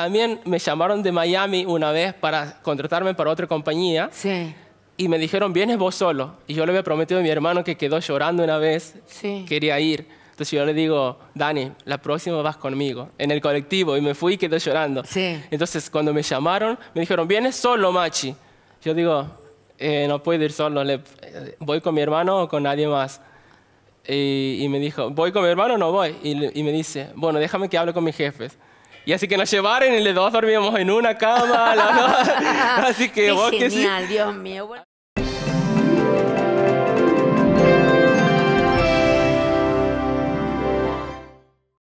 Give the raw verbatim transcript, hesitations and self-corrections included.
También me llamaron de Miami una vez para contratarme para otra compañía. Sí. Y me dijeron, vienes vos solo. Y yo le había prometido a mi hermano que quedó llorando una vez. Sí. Quería ir. Entonces yo le digo, Dani, la próxima vas conmigo. En el colectivo. Y me fui y quedó llorando. Sí. Entonces cuando me llamaron, me dijeron, vienes solo, Machy. Yo digo, eh, no puedo ir solo. Le, eh, ¿voy con mi hermano o con nadie más? Y, y me dijo, ¿voy con mi hermano o no voy? Y, y me dice, bueno, déjame que hable con mis jefes. Y así que nos llevaron y los dos dormíamos en una cama. Así que qué vos genial, que sí. Dios mío.